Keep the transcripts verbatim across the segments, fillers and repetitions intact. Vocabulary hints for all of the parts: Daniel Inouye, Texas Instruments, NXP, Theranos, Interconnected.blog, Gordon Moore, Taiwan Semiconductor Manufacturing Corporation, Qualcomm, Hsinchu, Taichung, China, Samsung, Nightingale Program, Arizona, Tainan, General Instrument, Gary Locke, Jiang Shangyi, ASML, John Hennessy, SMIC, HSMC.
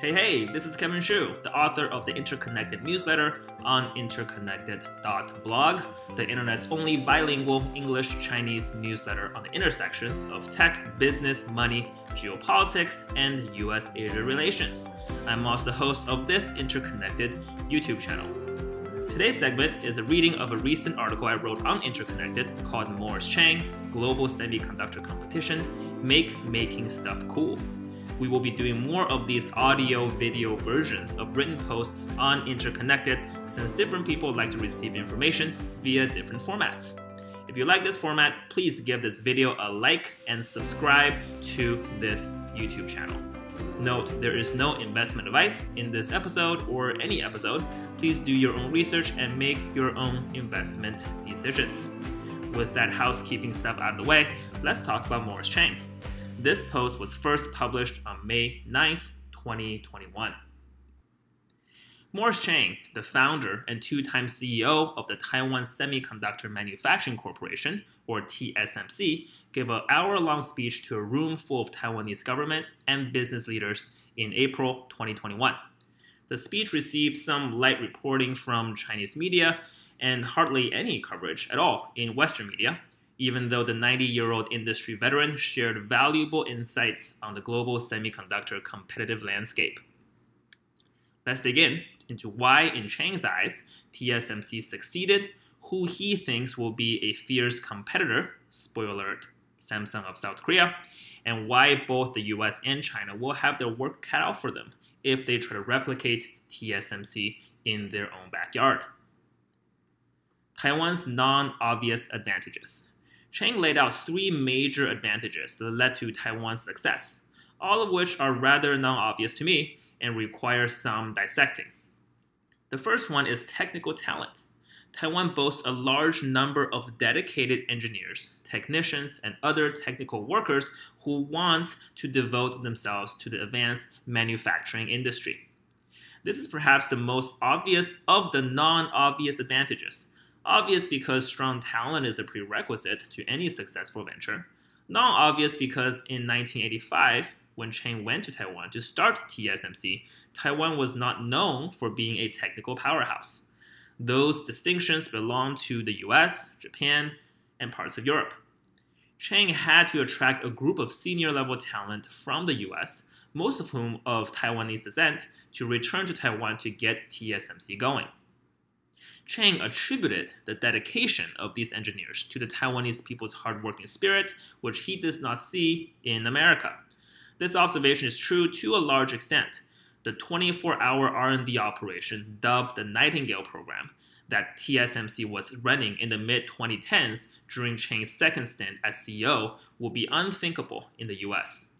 Hey, hey, this is Kevin Xu, the author of the Interconnected newsletter on Interconnected dot blog, the internet's only bilingual English-Chinese newsletter on the intersections of tech, business, money, geopolitics, and U S Asia relations. I'm also the host of this Interconnected YouTube channel. Today's segment is a reading of a recent article I wrote on Interconnected called Morris Chang, Global Semiconductor Competition, Make Making Stuff Cool. We will be doing more of these audio-video versions of written posts on Interconnected since different people like to receive information via different formats. If you like this format, please give this video a like and subscribe to this YouTube channel. Note, there is no investment advice in this episode or any episode. Please do your own research and make your own investment decisions. With that housekeeping stuff out of the way, let's talk about Morris Chang. This post was first published on May ninth, twenty twenty-one. Morris Chang, the founder and two-time C E O of the Taiwan Semiconductor Manufacturing Corporation, or T S M C, gave an hour-long speech to a room full of Taiwanese government and business leaders in April twenty twenty-one. The speech received some light reporting from Chinese media and hardly any coverage at all in Western media, even though the ninety-year-old industry veteran shared valuable insights on the global semiconductor competitive landscape. Let's dig in into why, in Chang's eyes, T S M C succeeded, who he thinks will be a fierce competitor, spoiler alert, Samsung of South Korea, and why both the U S and China will have their work cut out for them if they try to replicate T S M C in their own backyard. Taiwan's non-obvious advantages. Chang laid out three major advantages that led to Taiwan's success, all of which are rather non-obvious to me and require some dissecting. The first one is technical talent. Taiwan boasts a large number of dedicated engineers, technicians, and other technical workers who want to devote themselves to the advanced manufacturing industry. This is perhaps the most obvious of the non-obvious advantages. Obvious because strong talent is a prerequisite to any successful venture. Non-obvious because in nineteen eighty-five, when Chang went to Taiwan to start T S M C, Taiwan was not known for being a technical powerhouse. Those distinctions belong to the U S, Japan, and parts of Europe. Chang had to attract a group of senior-level talent from the U S, most of whom of Taiwanese descent, to return to Taiwan to get T S M C going. Chang attributed the dedication of these engineers to the Taiwanese people's hardworking spirit, which he does not see in America. This observation is true to a large extent. The twenty-four hour R and D operation, dubbed the Nightingale Program, that T S M C was running in the mid twenty tens during Chang's second stint as C E O, will be unthinkable in the U S.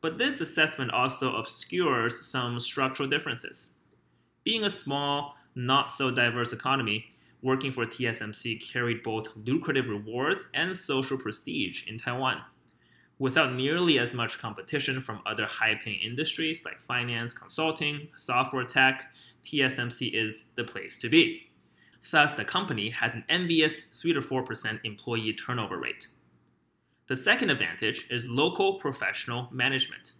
But this assessment also obscures some structural differences. Being a small, not-so-diverse economy, working for T S M C carried both lucrative rewards and social prestige in Taiwan. Without nearly as much competition from other high-paying industries like finance, consulting, software tech, T S M C is the place to be. Thus, the company has an envious three to four percent employee turnover rate. The second advantage is local professional management.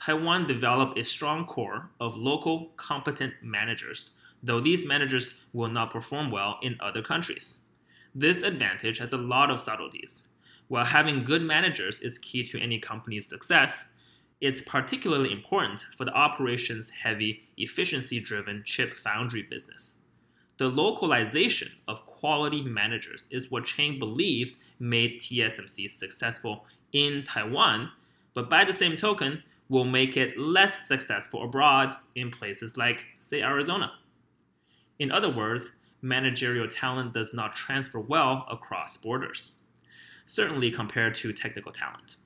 Taiwan developed a strong core of local competent managers, though these managers will not perform well in other countries. This advantage has a lot of subtleties. While having good managers is key to any company's success, it's particularly important for the operations-heavy, efficiency-driven chip foundry business. The localization of quality managers is what Chang believes made T S M C successful in Taiwan, but by the same token, will make it less successful abroad in places like, say, Arizona. In other words, managerial talent does not transfer well across borders, certainly compared to technical talent.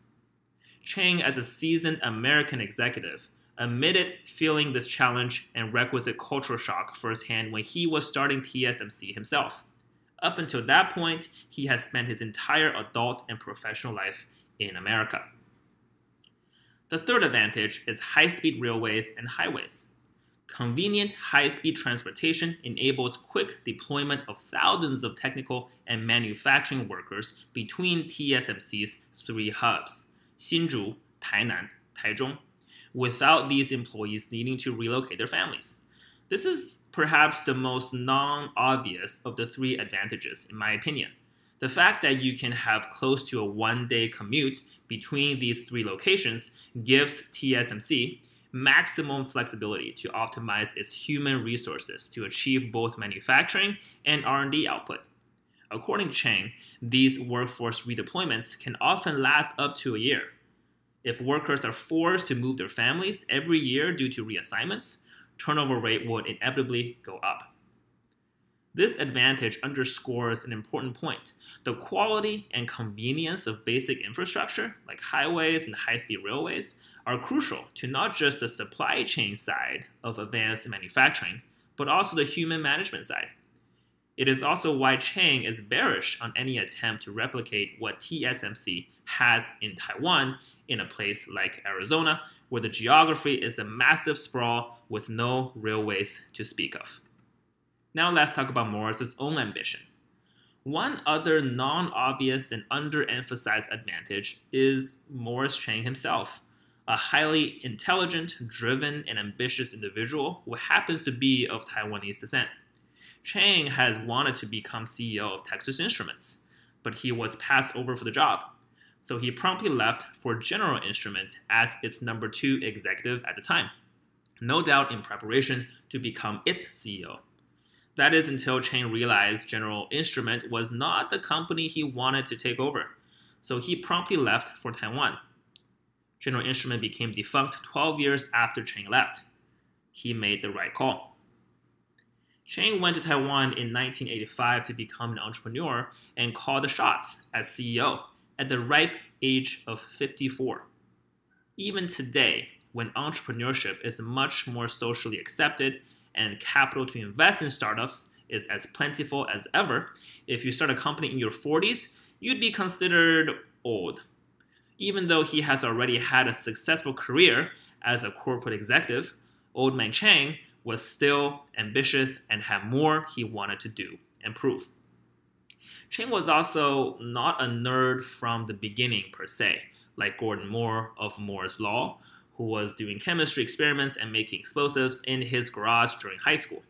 Chang, as a seasoned American executive, admitted feeling this challenge and requisite cultural shock firsthand when he was starting T S M C himself. Up until that point, he has spent his entire adult and professional life in America. The third advantage is high-speed railways and highways. Convenient high-speed transportation enables quick deployment of thousands of technical and manufacturing workers between T S M C's three hubs, Hsinchu, Tainan, Taichung, without these employees needing to relocate their families. This is perhaps the most non-obvious of the three advantages, in my opinion. The fact that you can have close to a one-day commute between these three locations gives T S M C maximum flexibility to optimize its human resources to achieve both manufacturing and R and D output. According to Chang, these workforce redeployments can often last up to a year. If workers are forced to move their families every year due to reassignments, turnover rate would inevitably go up. This advantage underscores an important point. The quality and convenience of basic infrastructure, like highways and high-speed railways, are crucial to not just the supply chain side of advanced manufacturing, but also the human management side. It is also why Chang is bearish on any attempt to replicate what T S M C has in Taiwan in a place like Arizona, where the geography is a massive sprawl with no railways to speak of. Now let's talk about Morris's own ambition. One other non-obvious and underemphasized advantage is Morris Chang himself, a highly intelligent, driven, and ambitious individual who happens to be of Taiwanese descent. Chang has wanted to become C E O of Texas Instruments, but he was passed over for the job, so he promptly left for General Instrument as its number two executive at the time, no doubt in preparation to become its C E O. That is until Chang realized General Instrument was not the company he wanted to take over, so he promptly left for Taiwan. General Instrument became defunct twelve years after Chang left. He made the right call. Chang went to Taiwan in nineteen eighty-five to become an entrepreneur and call the shots as C E O at the ripe age of fifty-four. Even today, when entrepreneurship is much more socially accepted, and capital to invest in startups is as plentiful as ever, if you start a company in your forties, you'd be considered old. Even though he has already had a successful career as a corporate executive, old man Chang was still ambitious and had more he wanted to do and prove. Chang was also not a nerd from the beginning per se, like Gordon Moore of Moore's Law, who was doing chemistry experiments and making explosives in his garage during high school.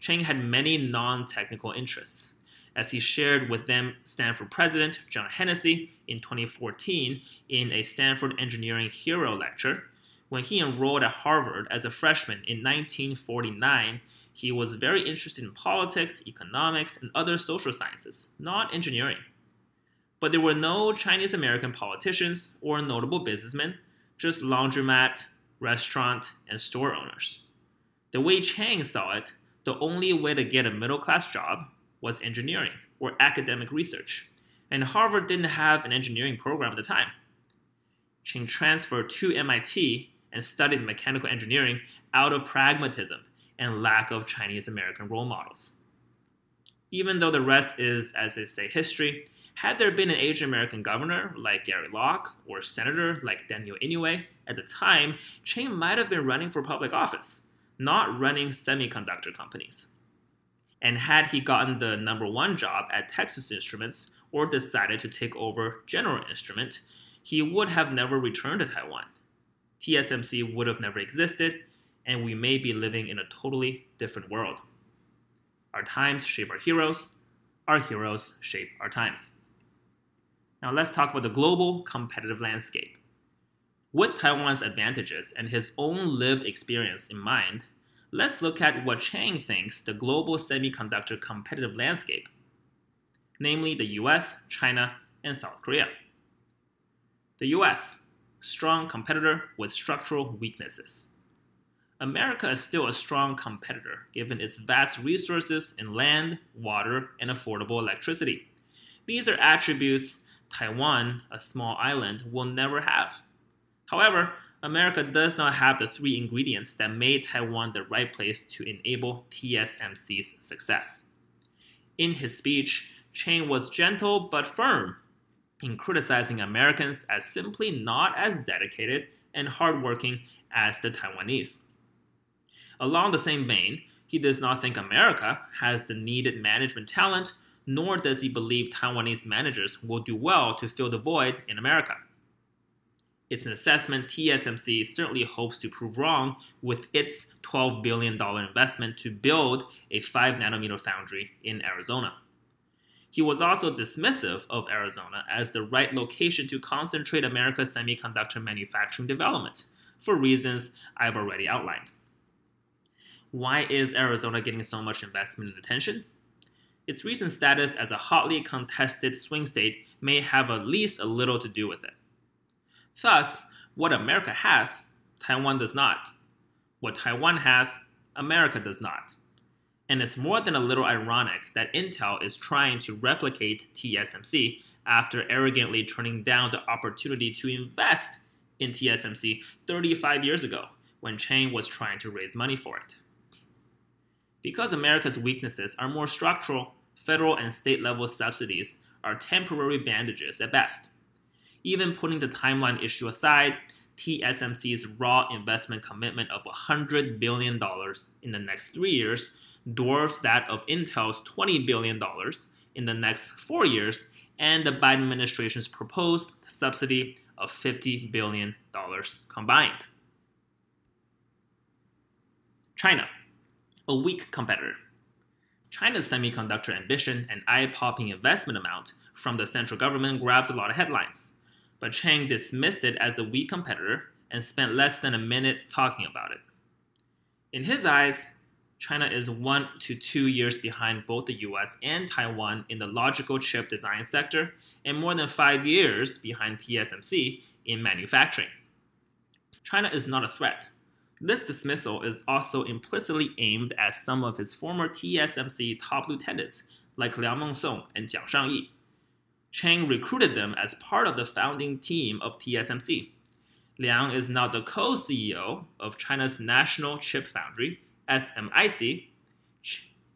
Chang had many non-technical interests. As he shared with them Stanford president John Hennessy in twenty fourteen in a Stanford Engineering Hero Lecture, when he enrolled at Harvard as a freshman in nineteen forty-nine, he was very interested in politics, economics, and other social sciences, not engineering. But there were no Chinese-American politicians or notable businessmen, just laundromat, restaurant, and store owners. The way Chang saw it, the only way to get a middle-class job was engineering or academic research, and Harvard didn't have an engineering program at the time. Chang transferred to M I T and studied mechanical engineering out of pragmatism and lack of Chinese-American role models. Even though the rest is, as they say, history, had there been an Asian American governor like Gary Locke or senator like Daniel Inouye at the time, Chang might have been running for public office, not running semiconductor companies. And had he gotten the number one job at Texas Instruments or decided to take over General Instrument, he would have never returned to Taiwan. T S M C would have never existed, and we may be living in a totally different world. Our times shape our heroes. Our heroes shape our times. Now let's talk about the global competitive landscape. With Taiwan's advantages and his own lived experience in mind, let's look at what Chang thinks the global semiconductor competitive landscape, namely the U S, China, and South Korea. The U S, strong competitor with structural weaknesses. America is still a strong competitor given its vast resources in land, water, and affordable electricity. These are attributes Taiwan, a small island, will never have. However, America does not have the three ingredients that made Taiwan the right place to enable T S M C's success. In his speech, Chang was gentle but firm in criticizing Americans as simply not as dedicated and hardworking as the Taiwanese. Along the same vein, he does not think America has the needed management talent, nor does he believe Taiwanese managers will do well to fill the void in America. It's an assessment T S M C certainly hopes to prove wrong with its twelve billion dollar investment to build a five nanometer foundry in Arizona. He was also dismissive of Arizona as the right location to concentrate America's semiconductor manufacturing development, for reasons I've already outlined. Why is Arizona getting so much investment and attention? Its recent status as a hotly contested swing state may have at least a little to do with it. Thus, what America has, Taiwan does not. What Taiwan has, America does not. And it's more than a little ironic that Intel is trying to replicate T S M C after arrogantly turning down the opportunity to invest in T S M C thirty-five years ago when Chang was trying to raise money for it. Because America's weaknesses are more structural, federal and state-level subsidies are temporary bandages at best. Even putting the timeline issue aside, T S M C's raw investment commitment of one hundred billion dollars in the next three years dwarfs that of Intel's twenty billion dollars in the next four years and the Biden administration's proposed subsidy of fifty billion dollars combined. China, a weak competitor. China's semiconductor ambition and eye-popping investment amount from the central government grabs a lot of headlines. But Chang dismissed it as a weak competitor and spent less than a minute talking about it. In his eyes, China is one to two years behind both the U S and Taiwan in the logical chip design sector and more than five years behind T S M C in manufacturing. China is not a threat. This dismissal is also implicitly aimed at some of his former T S M C top lieutenants like Liang Mengsong and Jiang Shangyi. Chang recruited them as part of the founding team of T S M C. Liang is now the co-C E O of China's national chip foundry, S M I C.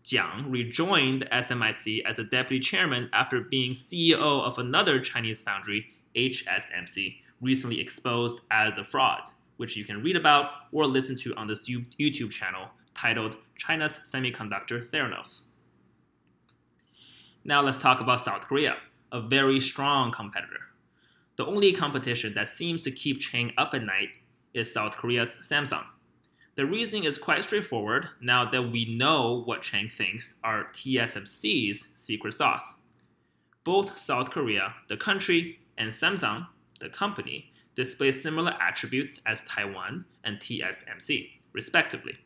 Jiang rejoined S M I C as a deputy chairman after being C E O of another Chinese foundry, H S M C, recently exposed as a fraud, which you can read about or listen to on this YouTube channel titled China's Semiconductor Theranos. Now let's talk about South Korea, a very strong competitor. The only competition that seems to keep Chang up at night is South Korea's Samsung. The reasoning is quite straightforward now that we know what Chang thinks are T S M C's secret sauce. Both South Korea, the country, and Samsung, the company, display similar attributes as Taiwan and T S M C, respectively.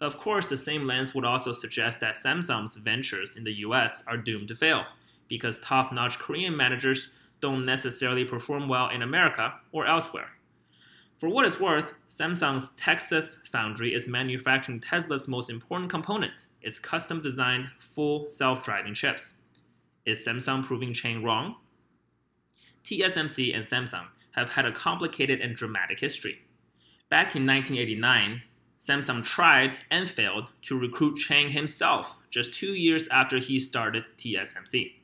Of course, the same lens would also suggest that Samsung's ventures in the U S are doomed to fail, because top-notch Korean managers don't necessarily perform well in America or elsewhere. For what it's worth, Samsung's Texas foundry is manufacturing Tesla's most important component, its custom-designed full self-driving chips. Is Samsung proving Chang wrong? T S M C and Samsung have had a complicated and dramatic history. Back in nineteen eighty-nine, Samsung tried and failed to recruit Chang himself just two years after he started T S M C.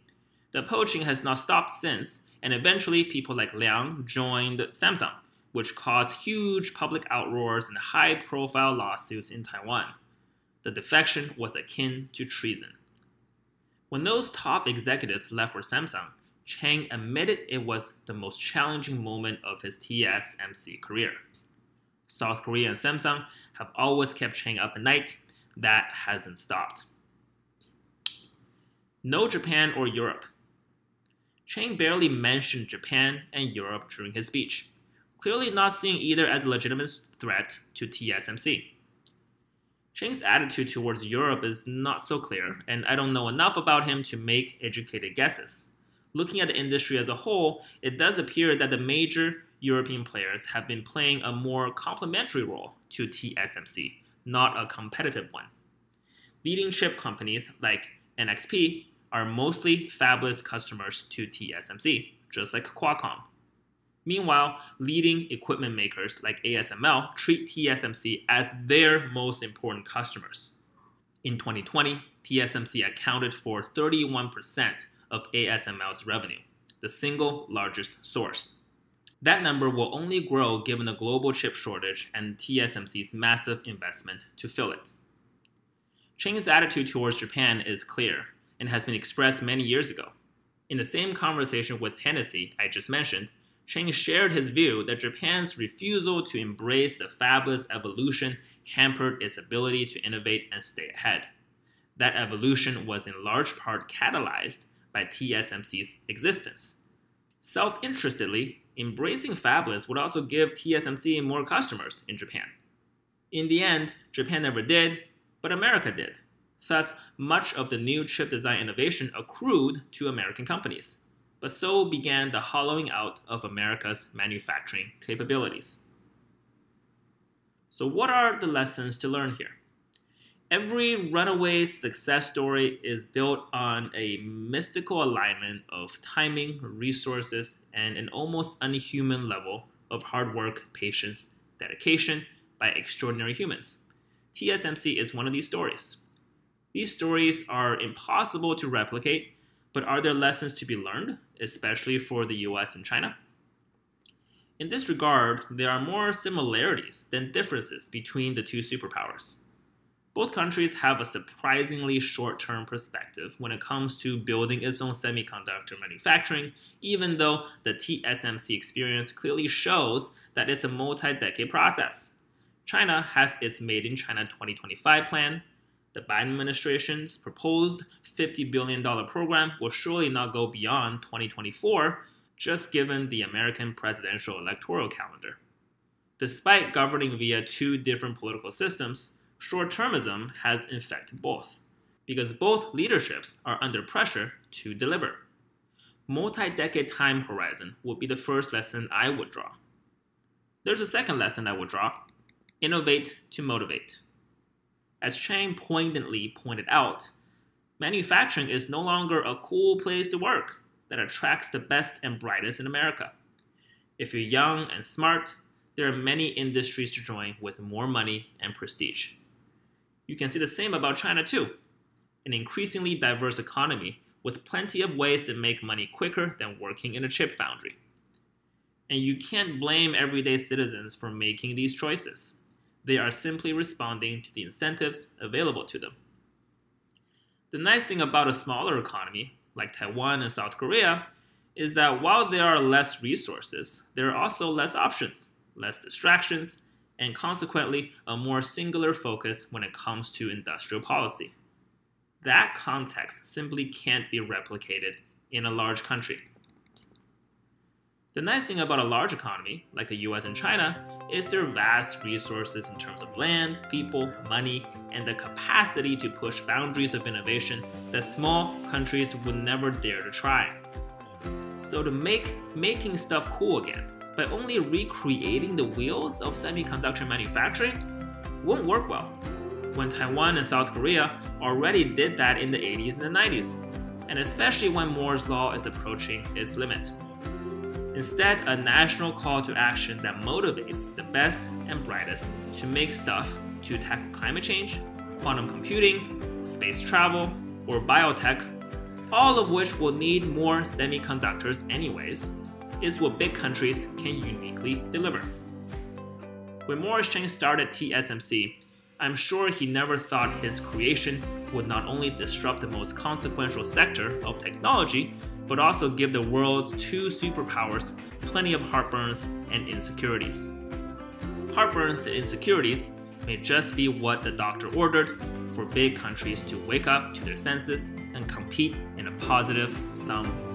The poaching has not stopped since, and eventually people like Liang joined Samsung, which caused huge public outroars and high-profile lawsuits in Taiwan. The defection was akin to treason. When those top executives left for Samsung, Chang admitted it was the most challenging moment of his T S M C career. South Korea and Samsung have always kept Chang up at night. That hasn't stopped. No Japan or Europe. Chang barely mentioned Japan and Europe during his speech, clearly not seeing either as a legitimate threat to T S M C. Chang's attitude towards Europe is not so clear, and I don't know enough about him to make educated guesses. Looking at the industry as a whole, it does appear that the major European players have been playing a more complementary role to T S M C, not a competitive one. Leading chip companies like N X P are mostly fabless customers to T S M C, just like Qualcomm. Meanwhile, leading equipment makers like A S M L treat T S M C as their most important customers. In twenty twenty, T S M C accounted for thirty-one percent of A S M L's revenue, the single largest source. That number will only grow given the global chip shortage and T S M C's massive investment to fill it. Chang's attitude towards Japan is clear and has been expressed many years ago. In the same conversation with Hennessy I just mentioned, Chang shared his view that Japan's refusal to embrace the fabless evolution hampered its ability to innovate and stay ahead. That evolution was in large part catalyzed by T S M C's existence. Self-interestedly, embracing fabless would also give T S M C more customers in Japan. In the end, Japan never did, but America did. Thus, much of the new chip design innovation accrued to American companies. But so began the hollowing out of America's manufacturing capabilities. So what are the lessons to learn here? Every runaway success story is built on a mystical alignment of timing, resources, and an almost unhuman level of hard work, patience, dedication by extraordinary humans. T S M C is one of these stories. These stories are impossible to replicate, but are there lessons to be learned, especially for the U S and China? In this regard, there are more similarities than differences between the two superpowers. Both countries have a surprisingly short-term perspective when it comes to building its own semiconductor manufacturing, even though the T S M C experience clearly shows that it's a multi-decade process. China has its Made in China twenty twenty-five plan. The Biden administration's proposed fifty billion dollar program will surely not go beyond twenty twenty-four, just given the American presidential electoral calendar. Despite governing via two different political systems, short-termism has infected both, because both leaderships are under pressure to deliver. Multi-decade time horizon would be the first lesson I would draw. There's a second lesson I would draw: innovate to motivate. As Chang poignantly pointed out, manufacturing is no longer a cool place to work that attracts the best and brightest in America. If you're young and smart, there are many industries to join with more money and prestige. You can see the same about China too, an increasingly diverse economy with plenty of ways to make money quicker than working in a chip foundry. And you can't blame everyday citizens for making these choices. They are simply responding to the incentives available to them. The nice thing about a smaller economy, like Taiwan and South Korea, is that while there are less resources, there are also less options, less distractions, and consequently a more singular focus when it comes to industrial policy. That context simply can't be replicated in a large country. The nice thing about a large economy, like the U S and China, is their vast resources in terms of land, people, money, and the capacity to push boundaries of innovation that small countries would never dare to try. So to make making stuff cool again, by only recreating the wheels of semiconductor manufacturing, won't work well, when Taiwan and South Korea already did that in the eighties and the nineties, and especially when Moore's law is approaching its limit. Instead, a national call to action that motivates the best and brightest to make stuff to tackle climate change, quantum computing, space travel, or biotech, all of which will need more semiconductors anyways, is what big countries can uniquely deliver. When Morris Chang started T S M C, I'm sure he never thought his creation would not only disrupt the most consequential sector of technology, but also give the world's two superpowers plenty of heartburns and insecurities. Heartburns and insecurities may just be what the doctor ordered for big countries to wake up to their senses and compete in a positive sum